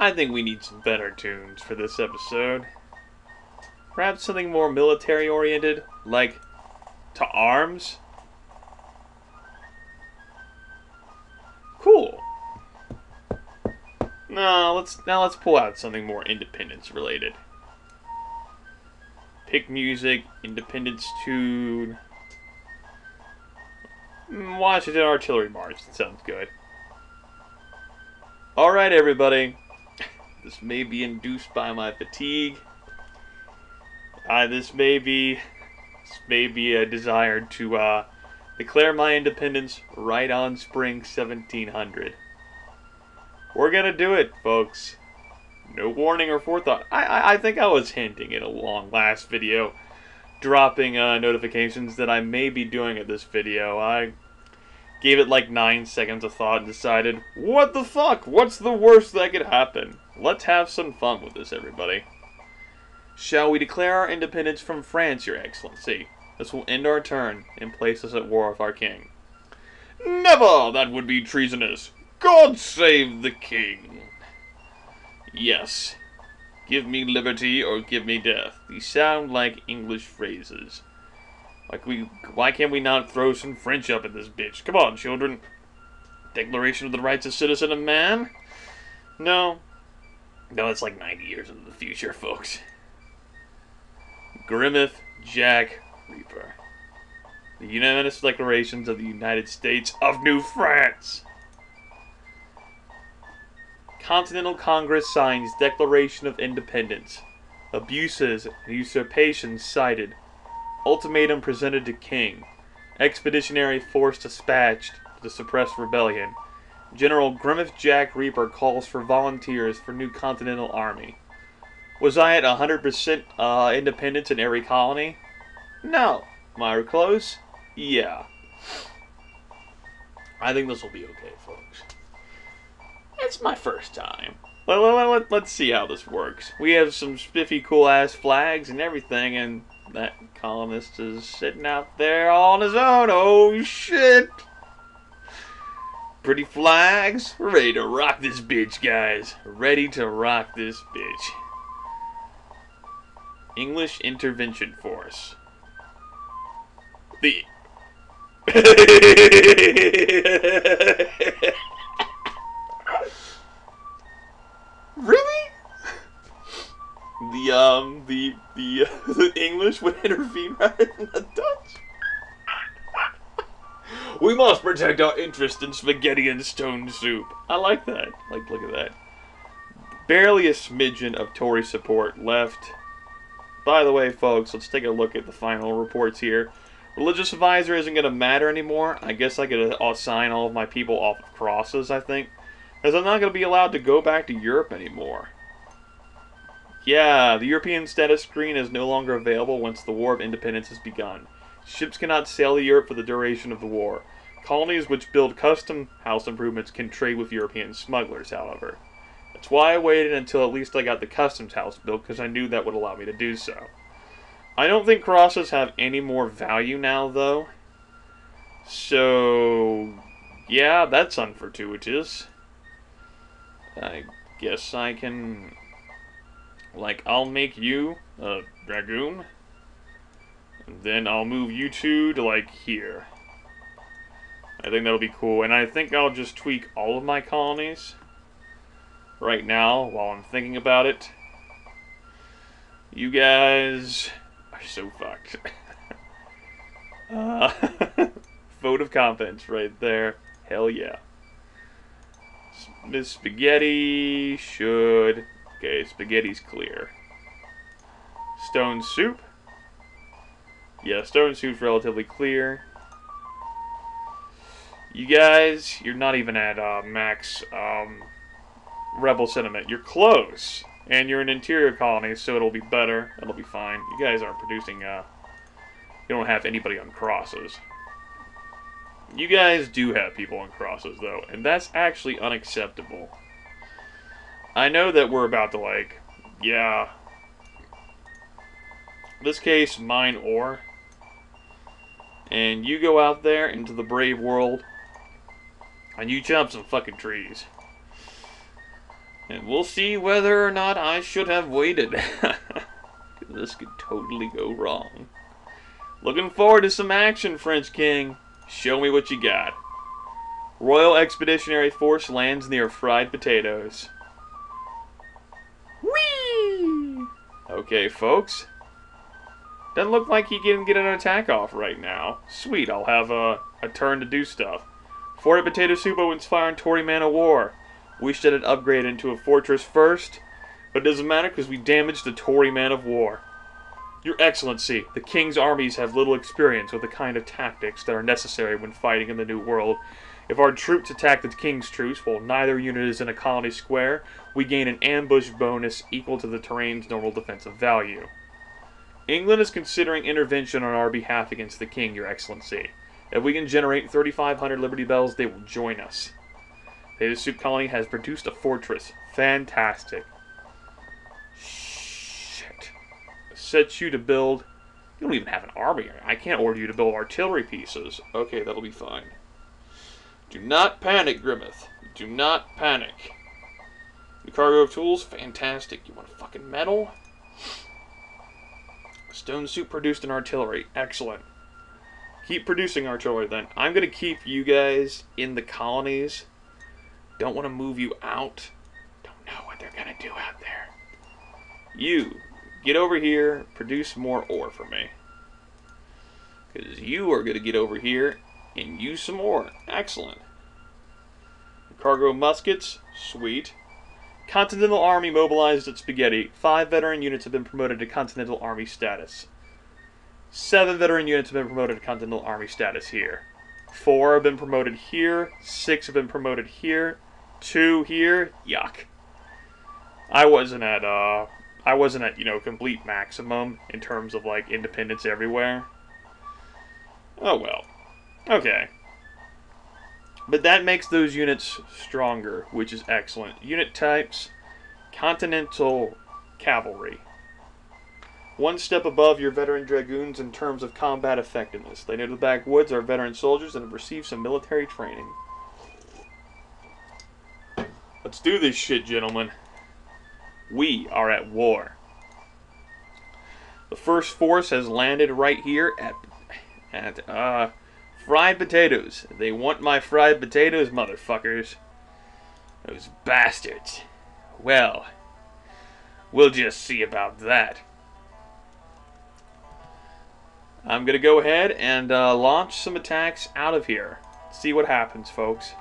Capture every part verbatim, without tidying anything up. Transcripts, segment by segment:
I think we need some better tunes for this episode. Perhaps something more military-oriented, like To Arms? Cool. Now let's, now let's pull out something more independence-related. Pick music, independence tune. Washington Artillery March, that sounds good. Alright everybody, this may be induced by my fatigue. I, this may be, this may be a desire to uh, declare my independence right on spring seventeen hundred. We're gonna do it, folks. No warning or forethought. I, I, I think I was hinting in a long last video, dropping uh, notifications that I may be doing at this video. I gave it like nine seconds of thought and decided, what the fuck? What's the worst that could happen? Let's have some fun with this, everybody. Shall we declare our independence from France, Your Excellency? This will end our turn and place us at war with our king. Never! That would be treasonous. God save the king. Yes. Give me liberty or give me death. These sound like English phrases. Like we, why can't we not throw some French up in this bitch? Come on, children. Declaration of the Rights of Citizen and Man? No. No, it's like ninety years into the future, folks. Grimith, Jack, Reaper. The unanimous declarations of the United States of New France. Continental Congress signs Declaration of Independence. Abuses and usurpations cited. Ultimatum presented to King. Expeditionary Force dispatched to suppress rebellion. General Grimith Jack Reaper calls for volunteers for new Continental Army. Was I at one hundred percent uh, independence in every colony? No. Am I close? Yeah. I think this will be okay, folks. It's my first time. Well, well, well, let's see how this works. We have some spiffy, cool-ass flags and everything, and that colonist is sitting out there on his own. Oh, shit. Pretty flags. We're ready to rock this bitch, guys. Ready to rock this bitch. English Intervention Force. The... really? The, um, the, the, uh, the English would intervene rather than the Dutch? We must protect our interest in spaghetti and stone soup. I like that. Like, look at that. Barely a smidgen of Tory support left. By the way, folks, let's take a look at the final reports here. Religious advisor isn't going to matter anymore. I guess I could assign all of my people off of crosses, I think. Because I'm not going to be allowed to go back to Europe anymore. Yeah, the European status screen is no longer available once the War of Independence has begun. Ships cannot sail to Europe for the duration of the war. Colonies which build custom house improvements can trade with European smugglers, however. That's why I waited until at least I got the customs house built, because I knew that would allow me to do so. I don't think crosses have any more value now, though. So, yeah, that's unfortuitous. I guess I can... Like, I'll make you a dragoon. And then I'll move you two to, like, here. I think that'll be cool. And I think I'll just tweak all of my colonies right now, while I'm thinking about it. You guys are so fucked. uh, vote of confidence right there. Hell yeah. Miss Spaghetti should... Okay, Spaghetti's clear. Stone Soup? Yeah, Stone Soup's relatively clear. You guys, you're not even at uh, max... Um, Rebel sentiment. You're close, and you're an interior colony, so it'll be better. It'll be fine. You guys aren't producing, uh... You don't have anybody on crosses. You guys do have people on crosses, though, and that's actually unacceptable. I know that we're about to, like... Yeah. In this case, Man-o-War. And you go out there into the brave world, and you chop some fucking trees. And we'll see whether or not I should have waited. This could totally go wrong. Looking forward to some action, French King. Show me what you got. Royal Expeditionary Force lands near fried potatoes. Whee! Okay, folks. Doesn't look like he can get an attack off right now. Sweet, I'll have a, a turn to do stuff. Forty Potato Soup opens fire on Tory Man-o-War. Wished that it upgrade into a fortress first, but it doesn't matter because we damaged the Tory Man-of-War. Your Excellency, the King's armies have little experience with the kind of tactics that are necessary when fighting in the New World. If our troops attack the King's troops while neither unit is in a colony square, we gain an ambush bonus equal to the terrain's normal defensive value. England is considering intervention on our behalf against the King, Your Excellency. If we can generate thirty-five hundred Liberty Bells, they will join us. The soup colony has produced a fortress. Fantastic. Shit. Set you to build... You don't even have an army. I can't order you to build artillery pieces. Okay, that'll be fine. Do not panic, Grimith. Do not panic. The cargo of tools? Fantastic. You want a fucking medal? Stone soup produced an artillery. Excellent. Keep producing artillery, then. I'm going to keep you guys in the colonies. Don't want to move you out. Don't know what they're going to do out there. You, get over here. Produce more ore for me. Because you are going to get over here and use some ore. Excellent. Cargo muskets. Sweet. Continental Army mobilized at Spaghetti. Five veteran units have been promoted to Continental Army status. Seven veteran units have been promoted to Continental Army status here. Four have been promoted here. Six have been promoted here. Two here. Yuck. I wasn't at uh, I wasn't at you know complete maximum in terms of like independence everywhere. Oh well. Okay. But that makes those units stronger, which is excellent. Unit types: Continental Cavalry. One step above your veteran dragoons in terms of combat effectiveness. They know the backwoods are veteran soldiers and have received some military training. Let's do this shit, gentlemen. We are at war. The first force has landed right here at at uh fried potatoes. They want my fried potatoes, motherfuckers. Those bastards. Well, we'll just see about that. I'm going to go ahead and uh, launch some attacks out of here. See what happens, folks.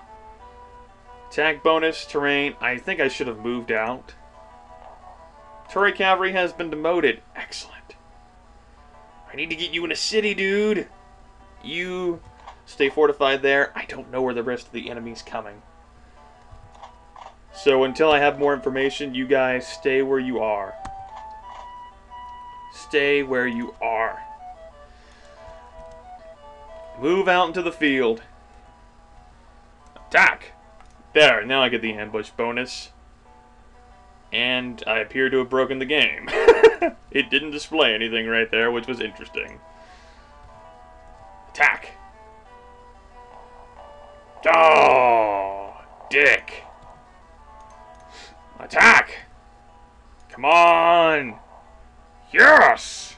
Attack bonus, terrain. I think I should have moved out. Tory Cavalry has been demoted. Excellent. I need to get you in a city, dude. You stay fortified there. I don't know where the rest of the enemy's coming. So until I have more information, you guys stay where you are. Stay where you are. Move out into the field. Attack! There, now I get the ambush bonus. And I appear to have broken the game. It didn't display anything right there, which was interesting. Attack! Oh, dick! Attack! Come on! Yes!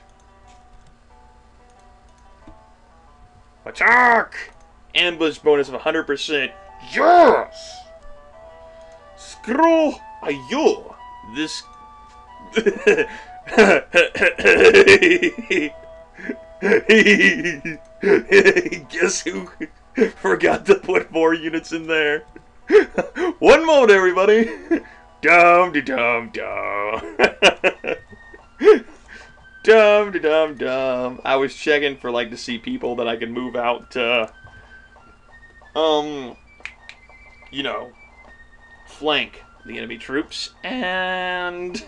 Attack! Ambush bonus of one hundred percent. Yes! Screw you! This... Guess who forgot to put more units in there? One moment, everybody! Dum-de-dum-dum. Dum de dum dum. I was checking for like to see people that I could move out to, um, you know, flank the enemy troops, and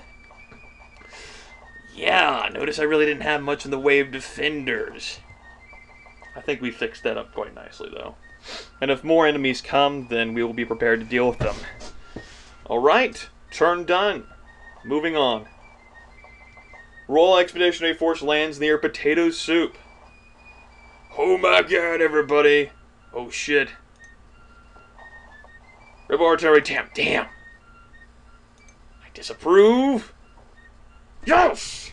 yeah, notice I really didn't have much in the way of defenders. I think we fixed that up quite nicely though. And if more enemies come, then we will be prepared to deal with them. All right, turn done. Moving on. Royal Expeditionary Force lands near Potato Soup. Oh my god, everybody. Oh shit. Rebel artillery, damn, damn. Disapprove? Yes!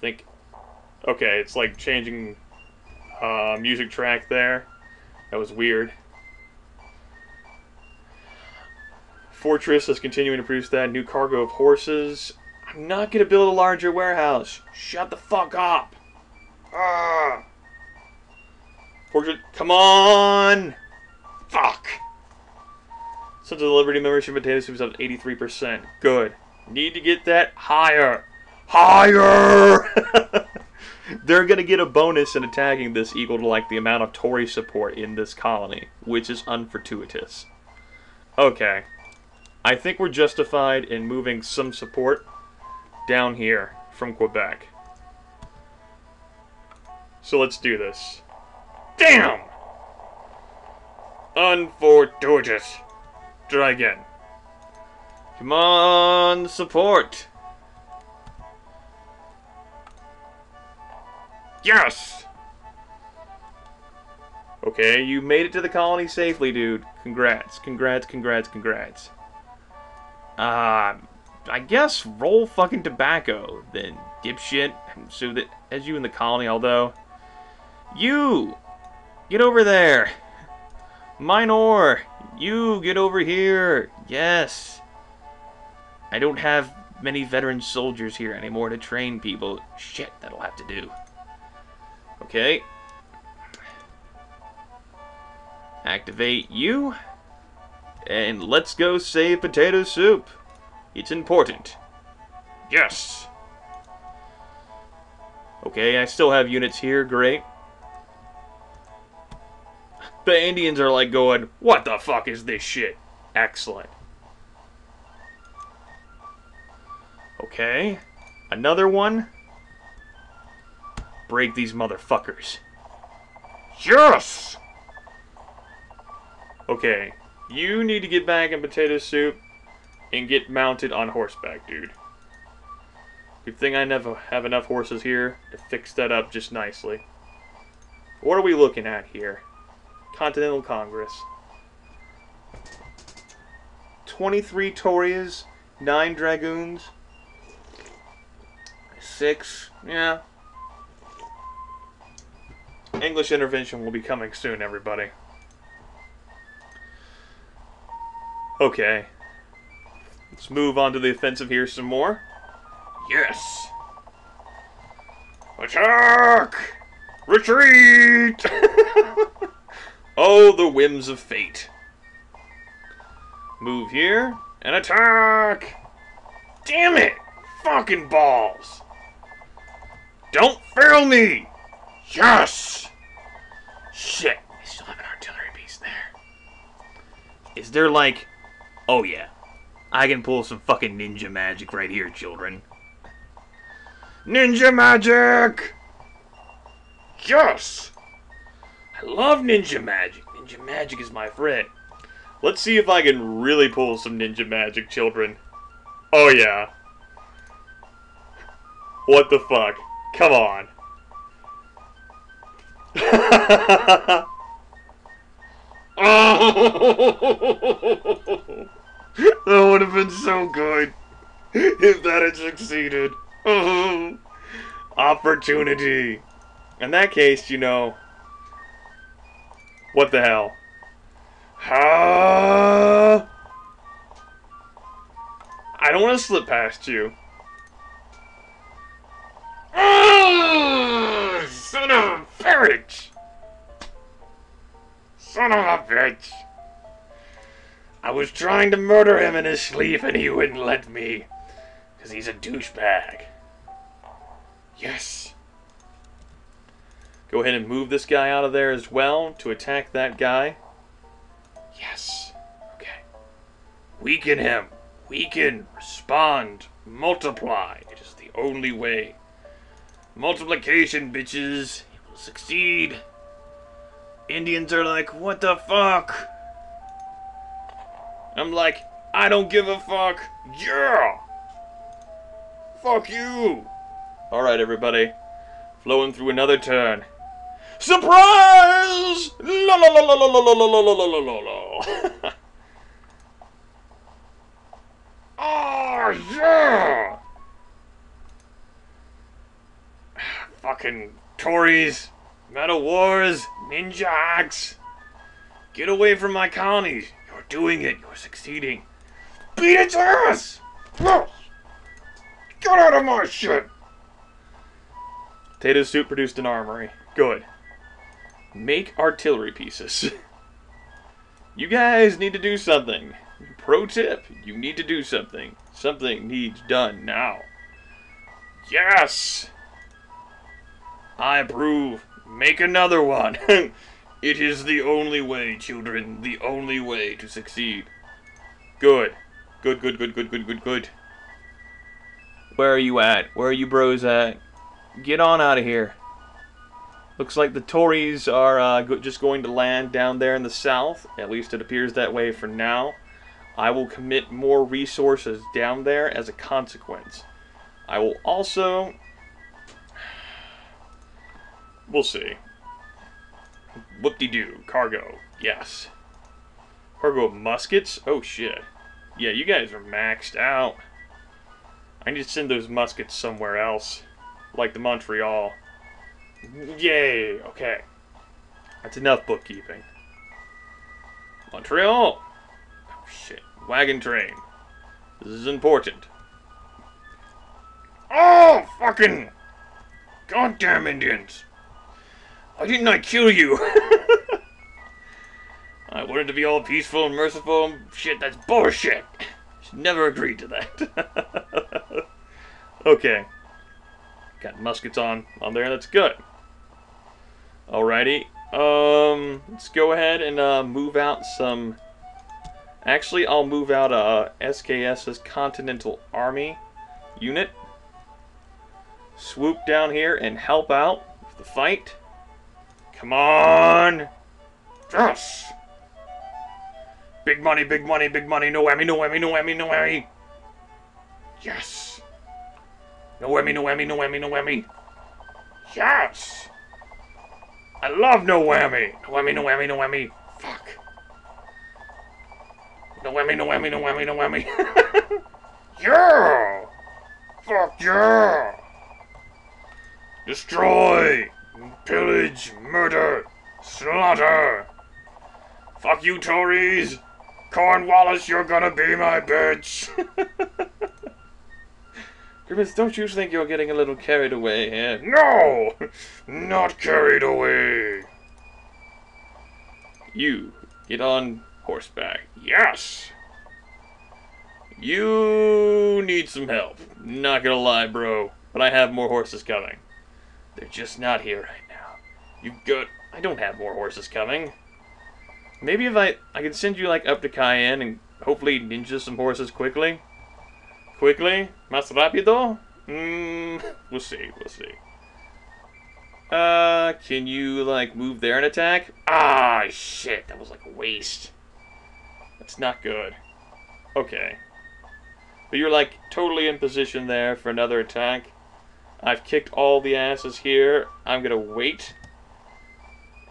Think. Okay, it's like changing uh, music track there. That was weird. Fortress is continuing to produce that. New cargo of horses. I'm not going to build a larger warehouse. Shut the fuck up. Ah. Fortress. Come on. Fuck. Since the Liberty membership potato soup is up eighty-three percent. Good. Need to get that higher. Higher! They're going to get a bonus in attacking this equal to like the amount of Tory support in this colony, which is unfortuitous. Okay. I think we're justified in moving some support down here from Quebec. So let's do this. Damn! Unfortuitous. Try again. Come on, support. Yes! Okay, you made it to the colony safely, dude. Congrats, congrats, congrats, congrats. Uh, I guess roll fucking tobacco, then, dipshit. So that as you in the colony, although... You! Get over there! Minor! You, get over here! Yes! I don't have many veteran soldiers here anymore to train people. Shit, that'll have to do. Okay. Activate you. And let's go save potato soup. It's important. Yes! Okay, I still have units here. Great. The Indians are like going, what the fuck is this shit? Excellent. Okay. Another one. Break these motherfuckers. Yes! Okay. You need to get back in potato soup and get mounted on horseback, dude. Good thing I never have enough horses here to fix that up just nicely. What are we looking at here? Continental Congress. twenty-three Tories, nine Dragoons, six, yeah. English intervention will be coming soon, everybody. Okay. Let's move on to the offensive here some more. Yes! Attack! Retreat! Oh, the whims of fate. Move here, and attack! Damn it! Fucking balls! Don't fail me! Yes! Shit, I still have an artillery piece there. Is there like... Oh yeah, I can pull some fucking ninja magic right here, children. Ninja magic! Yes! I love ninja magic. Ninja magic is my friend. Let's see if I can really pull some ninja magic, children. Oh yeah. What the fuck? Come on. Oh, that would have been so good if that had succeeded. Oh, opportunity. In that case, you know, what the hell? Huh? I don't want to slip past you. Oh, son of a bitch! Son of a bitch! I was trying to murder him in his sleep and he wouldn't let me. Because he's a douchebag. Yes! Go ahead and move this guy out of there as well to attack that guy. Yes. Okay. Weaken him. Weaken. Respond. Multiply. It is the only way. Multiplication, bitches. It will succeed. Indians are like, what the fuck? I'm like, I don't give a fuck. Yeah! Fuck you! Alright, everybody. Flowing through another turn. Surprise! La la la la la la la la la la la. fucking Tories, Man-o-Wars, ninja hacks. Get away from my colony. You're doing it. You're succeeding. Beat its ass! Get out of my shit! Potato soup produced an armory. Good. Make artillery pieces. You guys need to do something. Pro tip, you need to do something. Something needs done now. Yes! I approve. Make another one. It is the only way, children. The only way to succeed. Good. Good, good, good, good, good, good, good. Where are you at? Where are you bros at? Get on out of here. Looks like the Tories are uh, go just going to land down there in the south. At least it appears that way for now. I will commit more resources down there as a consequence. I will also... We'll see. Whoop-de-doo. Cargo. Yes. Cargo of muskets? Oh, shit. Yeah, you guys are maxed out. I need to send those muskets somewhere else. Like the Montreal. Yay! Okay. That's enough bookkeeping. Montreal! Oh, shit. Wagon train. This is important. Oh, fucking... Goddamn Indians! Why didn't I kill you? I wanted to be all peaceful and merciful. Shit, that's bullshit. Should never agree to that. Okay. Got muskets on on there. That's good. Alrighty. Um, let's go ahead and uh, move out some... Actually, I'll move out uh, S K S's Continental Army unit. Swoop down here and help out with the fight. Come on! Yes! Big money, big money, big money, no whammy, no whammy, no whammy, no whammy! Yes! No whammy, no whammy, no whammy, no whammy! Yes! I love no whammy! No whammy, no whammy, no whammy! Fuck! No whammy, no whammy, no whammy, no whammy! Yeah! Fuck yeah! Destroy! Pillage, murder, slaughter! Fuck you, Tories! Cornwallis, you're gonna be my bitch! Grimith, don't you think you're getting a little carried away here? No! Not carried away! You, get on horseback. Yes! You need some help. Not gonna lie, bro. But I have more horses coming. They're just not here right now. You got... I don't have more horses coming. Maybe if I... I could send you, like, up to Cayenne and hopefully ninja some horses quickly. Quickly? Más rápido? Mmm... We'll see. We'll see. Uh, can you, like, move there and attack? Ah, shit. That was, like, a waste. That's not good. Okay. But you're, like, totally in position there for another attack. I've kicked all the asses here. I'm gonna wait.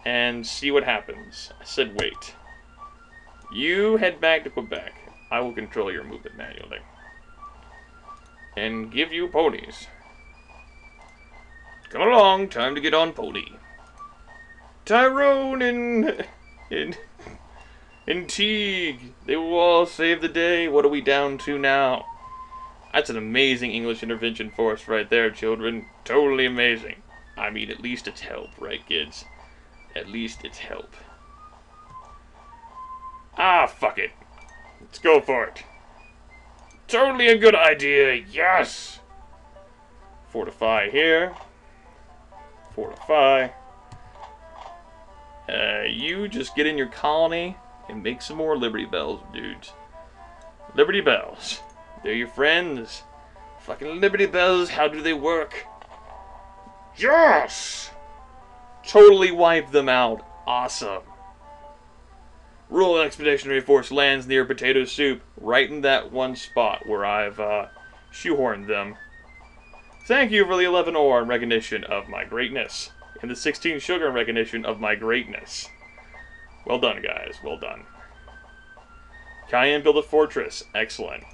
And see what happens. I said wait. You head back to Quebec. I will control your movement manually. And give you ponies. Come along, time to get on pony. Tyrone and... and... and Teague. They will all save the day. What are we down to now? That's an amazing English intervention force right there, children. Totally amazing. I mean, at least it's help, right, kids? At least it's help. Ah, fuck it. Let's go for it. Totally a good idea, yes! Fortify here. Fortify. Uh, you just get in your colony and make some more Liberty Bells, dudes. Liberty Bells. They're your friends. Fucking Liberty Bells, how do they work? Yes! Totally wipe them out. Awesome. Royal Expeditionary Force lands near Potato Soup, right in that one spot where I've uh, shoehorned them. Thank you for the eleven ore in recognition of my greatness, and the sixteen sugar in recognition of my greatness. Well done, guys. Well done. Cayenne built a fortress. Excellent.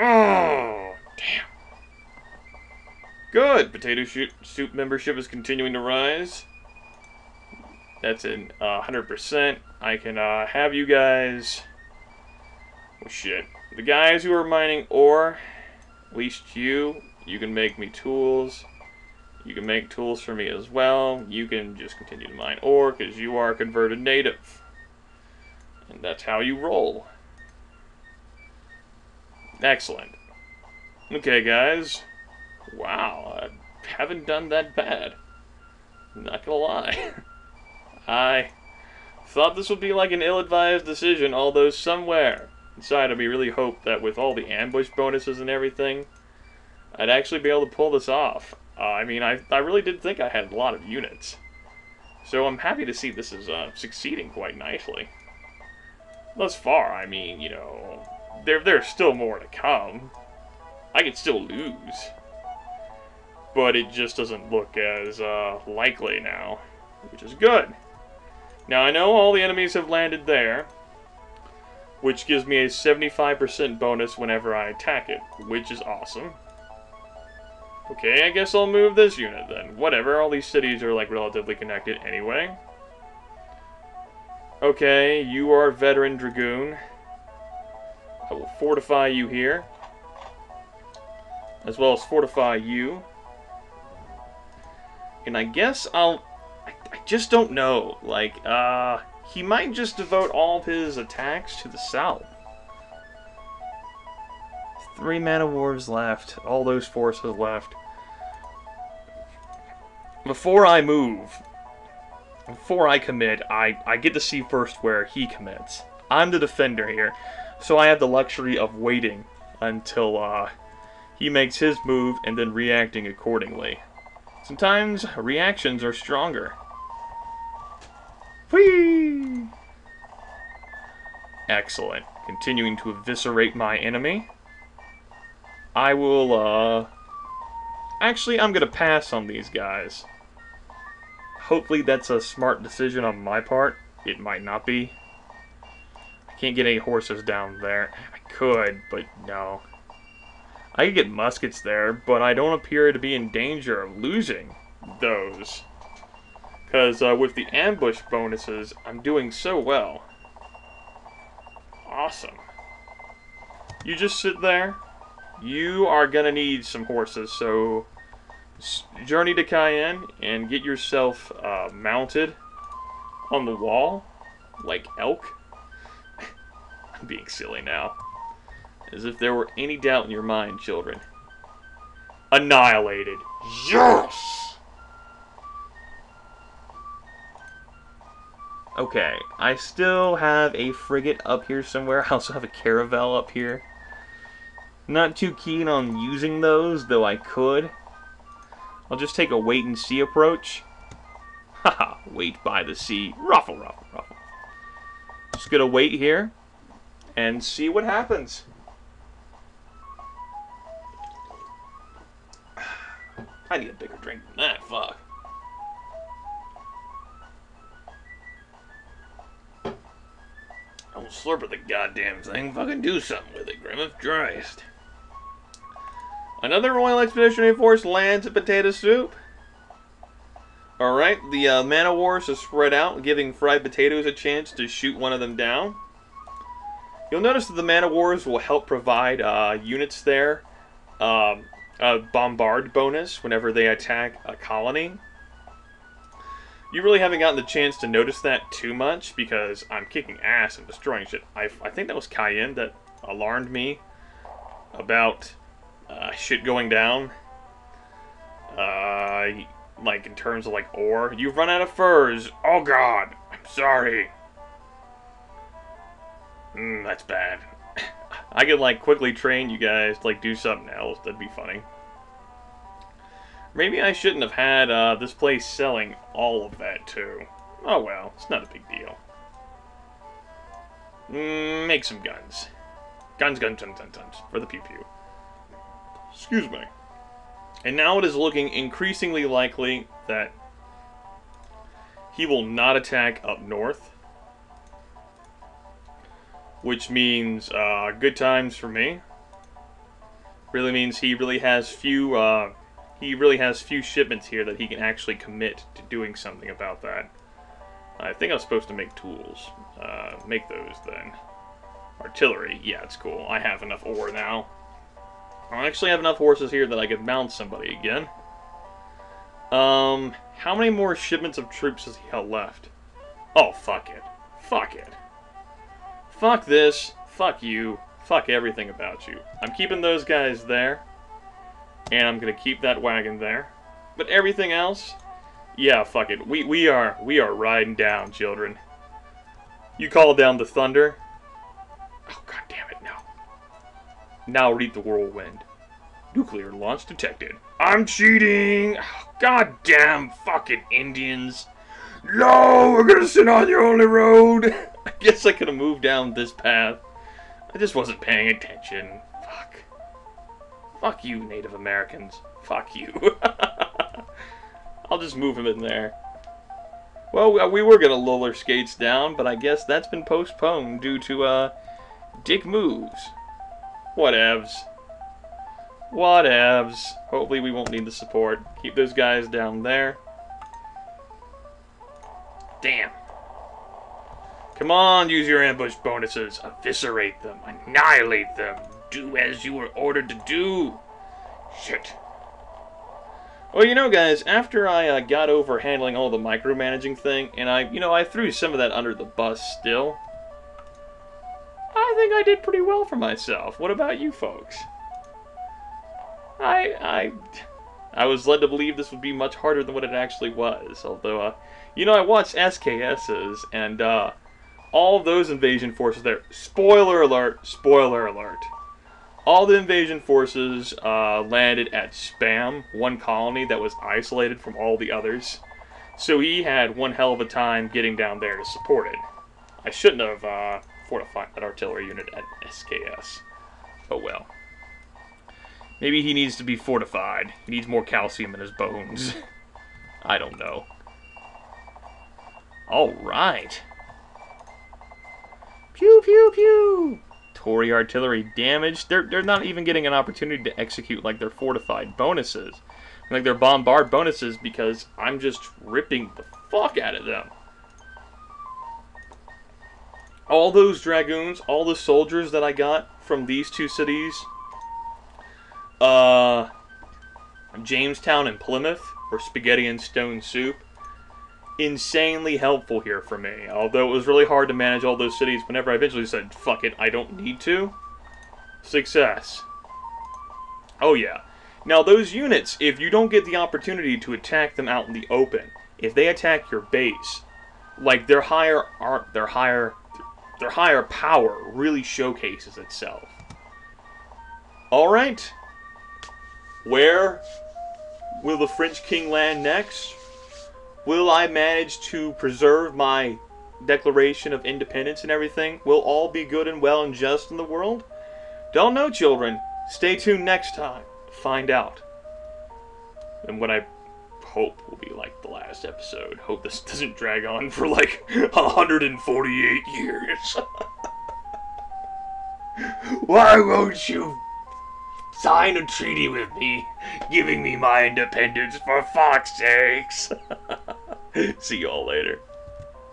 Oh, damn. Good! Potato soup membership is continuing to rise. That's in uh, one hundred percent. I can uh, have you guys... Oh, shit. The guys who are mining ore, at least you, you can make me tools. You can make tools for me as well. You can just continue to mine ore because you are a converted native. And that's how you roll. Excellent. Okay, guys. Wow, I haven't done that bad. Not gonna lie. I thought this would be like an ill-advised decision, although somewhere inside of me really hoped that with all the ambush bonuses and everything, I'd actually be able to pull this off. Uh, I mean, I, I really did think I had a lot of units. So I'm happy to see this is uh, succeeding quite nicely. Thus far, I mean, you know, there, there's still more to come. I could still lose. But it just doesn't look as uh, likely now, which is good. Now, I know all the enemies have landed there, which gives me a seventy-five percent bonus whenever I attack it, which is awesome. Okay, I guess I'll move this unit then. Whatever, all these cities are like relatively connected anyway. Okay, you are a veteran dragoon. I will fortify you here, as well as fortify you. And I guess I'll... I, I just don't know. Like, uh... he might just devote all of his attacks to the south. Three man-o-wars left. All those forces left. Before I move... Before I commit, I, I get to see first where he commits. I'm the defender here, so I have the luxury of waiting until, uh... he makes his move and then reacting accordingly. Sometimes reactions are stronger. Whee! Excellent. Continuing to eviscerate my enemy. I will, uh... Actually, I'm gonna pass on these guys. Hopefully that's a smart decision on my part. It might not be. I can't get any horses down there. I could, but no. I could get muskets there, but I don't appear to be in danger of losing those. Because uh, with the ambush bonuses, I'm doing so well. Awesome. You just sit there. You are going to need some horses, so journey to Cayenne and get yourself uh, mounted on the wall like elk. I'm being silly now. As if there were any doubt in your mind, children. Annihilated. Yes! Okay, I still have a frigate up here somewhere. I also have a caravel up here. Not too keen on using those, though I could. I'll just take a wait-and-see approach. Haha, wait by the sea. Ruffle, ruffle, ruffle. Just gonna wait here and see what happens. I need a bigger drink than that, fuck. Don't slurp at the goddamn thing. Fucking do something with it, Grimith. Christ. Another Royal Expeditionary Force lands at potato soup. Alright, the uh, man-o-wars are spread out, giving fried potatoes a chance to shoot one of them down. You'll notice that the man-o-wars will help provide uh, units there. Um... A bombard bonus whenever they attack a colony. You really haven't gotten the chance to notice that too much because I'm kicking ass and destroying shit. I, I think that was Cayenne that alarmed me about uh, shit going down. Uh, like in terms of like ore. You've run out of furs. Oh god. I'm sorry. Mm, that's bad. I could, like, quickly train you guys to, like, do something else. That'd be funny. Maybe I shouldn't have had uh, this place selling all of that, too. Oh, well. It's not a big deal. Mm, make some guns. Guns, guns, guns, guns, guns. For the pew-pew. Excuse me. And now it is looking increasingly likely that he will not attack up north. Which means uh, good times for me. Really means he really has few. Uh, he really has few shipments here that he can actually commit to doing something about that. I think I was supposed to make tools. Uh, make those, then. Artillery. Yeah, it's cool. I have enough ore now. I actually have enough horses here that I could mount somebody again. Um, how many more shipments of troops does he have left? Oh, fuck it. Fuck it. Fuck this. Fuck you. Fuck everything about you. I'm keeping those guys there. And I'm gonna keep that wagon there. But everything else... Yeah, fuck it. We we are we are riding down, children. You call down the thunder. Oh god damn it, no. Now read the whirlwind. Nuclear launch detected. I'm cheating! Oh, god damn fucking Indians. No, we're gonna sit on your only road! I guess I could have moved down this path. I just wasn't paying attention. Fuck. Fuck you, Native Americans. Fuck you. I'll just move him in there. Well, we were gonna lull our skates down, but I guess that's been postponed due to, uh, dick moves. Whatevs. Whatevs. Hopefully we won't need the support. Keep those guys down there. Damn. Come on, use your ambush bonuses. Eviscerate them. Annihilate them. Do as you were ordered to do. Shit. Well, you know, guys, after I uh, got over handling all the micromanaging thing, and I, you know, I threw some of that under the bus still, I think I did pretty well for myself. What about you folks? I, I, I was led to believe this would be much harder than what it actually was, although, uh, you know, I watched S K S's, and, uh, all those invasion forces there, spoiler alert, spoiler alert. All the invasion forces uh, landed at Spam, one colony that was isolated from all the others. So he had one hell of a time getting down there to support it. I shouldn't have uh, fortified that artillery unit at S K S. Oh well. Maybe he needs to be fortified. He needs more calcium in his bones. I don't know. Alright. Pew pew pew! Tory artillery damage. They're, they're not even getting an opportunity to execute like their fortified bonuses. Like their bombard bonuses because I'm just ripping the fuck out of them. All those dragoons, all the soldiers that I got from these two cities, uh, Jamestown and Plymouth, or Spaghetti and Stone Soup, insanely helpful here for me, although it was really hard to manage all those cities whenever I eventually said, fuck it, I don't need to. Success. Oh yeah. Now those units, if you don't get the opportunity to attack them out in the open, if they attack your base, like their higher art, their higher, their higher power really showcases itself. Alright. Where will the French king land next? Will I manage to preserve my Declaration of Independence and everything? Will all be good and well and just in the world? Don't know, children. Stay tuned next time to find out. And what I hope will be like the last episode. Hope this doesn't drag on for like one hundred forty-eight years. Why won't you sign a treaty with me, giving me my independence, for fuck's sakes? See y'all later.